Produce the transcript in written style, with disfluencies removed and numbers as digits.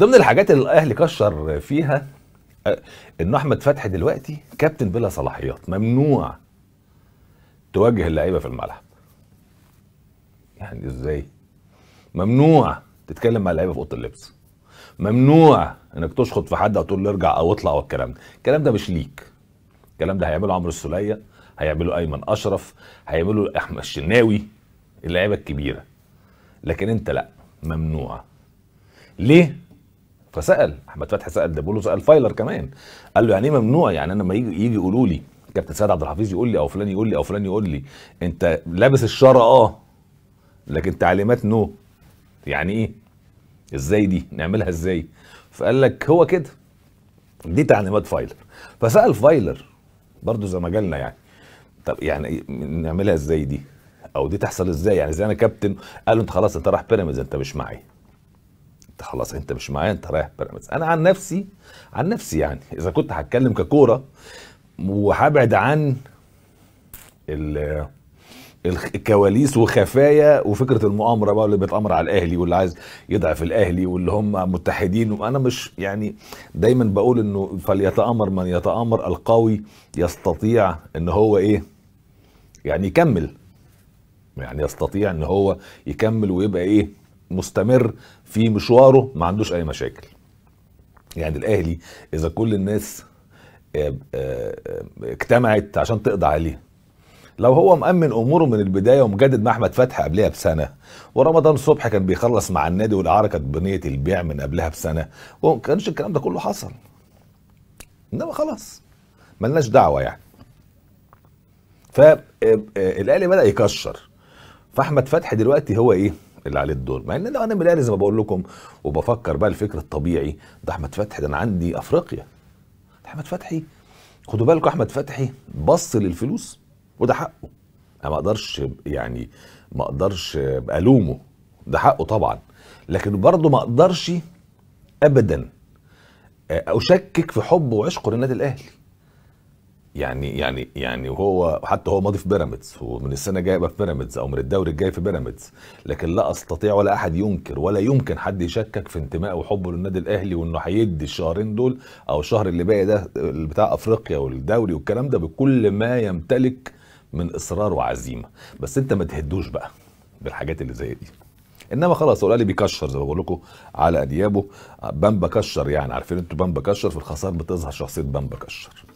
ضمن الحاجات اللي الاهلي كشر فيها ان احمد فتحي دلوقتي كابتن بلا صلاحيات، ممنوع تواجه اللعيبه في الملعب. يعني ازاي؟ ممنوع تتكلم مع اللعيبه في اوضه اللبس، ممنوع انك تشخط في حد او تقول له ارجع او اطلع او الكلام ده، الكلام ده مش ليك. الكلام ده هيعمله عمرو السليه، هيعمله ايمن اشرف، هيعمله احمد الشناوي، اللعيبه الكبيره. لكن انت لا، ممنوع. ليه؟ فسال احمد فتحي، سال دبولو، سال فايلر كمان، قال له يعني ايه ممنوع؟ يعني انا لما يجي يقولوا لي كابتن سعد عبد الحفيظ يقول لي او فلان يقول لي او فلان يقول لي انت لابس الشاره لكن تعليمات نو، يعني ايه؟ ازاي دي؟ نعملها ازاي؟ فقال لك هو كده، دي تعليمات فايلر. فسال فايلر برضه زي ما جالنا يعني، طب يعني نعملها ازاي دي؟ او دي تحصل ازاي؟ يعني زي انا كابتن، قال له انت خلاص انت رايح بيراميدز، انت مش معايا. انت خلاص انت مش معايا، انت رايح بيراميدز. انا عن نفسي، يعني اذا كنت هتكلم ككوره وهبعد عن الكواليس وخفايا وفكره المؤامره بقى، اللي بيتامر على الاهلي واللي عايز يضعف الاهلي واللي هم متحدين، وانا مش يعني دايما بقول انه فليتامر من يتامر، القوي يستطيع ان هو ايه؟ يعني يكمل. يعني يستطيع ان هو يكمل ويبقى ايه؟ مستمر في مشواره، ما عندوش اي مشاكل. يعني الاهلي اذا كل الناس اجتمعت عشان تقضي عليه، لو هو مأمن اموره من البدايه ومجدد مع احمد فتحي قبلها بسنه، ورمضان صبحي كان بيخلص مع النادي والإعارة كانت بنيه البيع من قبلها بسنه، وما كانش الكلام ده كله حصل. انما خلاص ملناش دعوه يعني. فالاهلي بدأ يكشر، فاحمد فتحي دلوقتي هو ايه اللي عليه الدور؟ مع ان انا من الاهلي زي ما بقول لكم وبفكر بقى الفكر الطبيعي ده، احمد فتحي ده انا عندي افريقيا. احمد فتحي خدوا بالكم، احمد فتحي بص للفلوس وده حقه، انا ما اقدرش يعني ما اقدرش الومه، ده حقه طبعا، لكن برضه ما اقدرش ابدا اشكك في حبه وعشقه للنادي الاهلي. يعني وهو حتى هو ماضي في بيراميدز ومن السنه جايه في بيراميدز او من الدوري الجاي في بيراميدز، لكن لا استطيع ولا احد ينكر ولا يمكن حد يشكك في انتمائه وحبه للنادي الاهلي، وانه هيدي الشهرين دول او الشهر اللي باقي ده بتاع افريقيا والدوري والكلام ده بكل ما يمتلك من اصرار وعزيمه. بس انت ما تهدوش بقى بالحاجات اللي زي دي. انما خلاص هو الاهلي بيكشر زي ما بقول لكم على اديابه. بامبا كشر، يعني عارفين انتوا بامبا كشر، في الخساره بتظهر شخصيه بامبا كشر.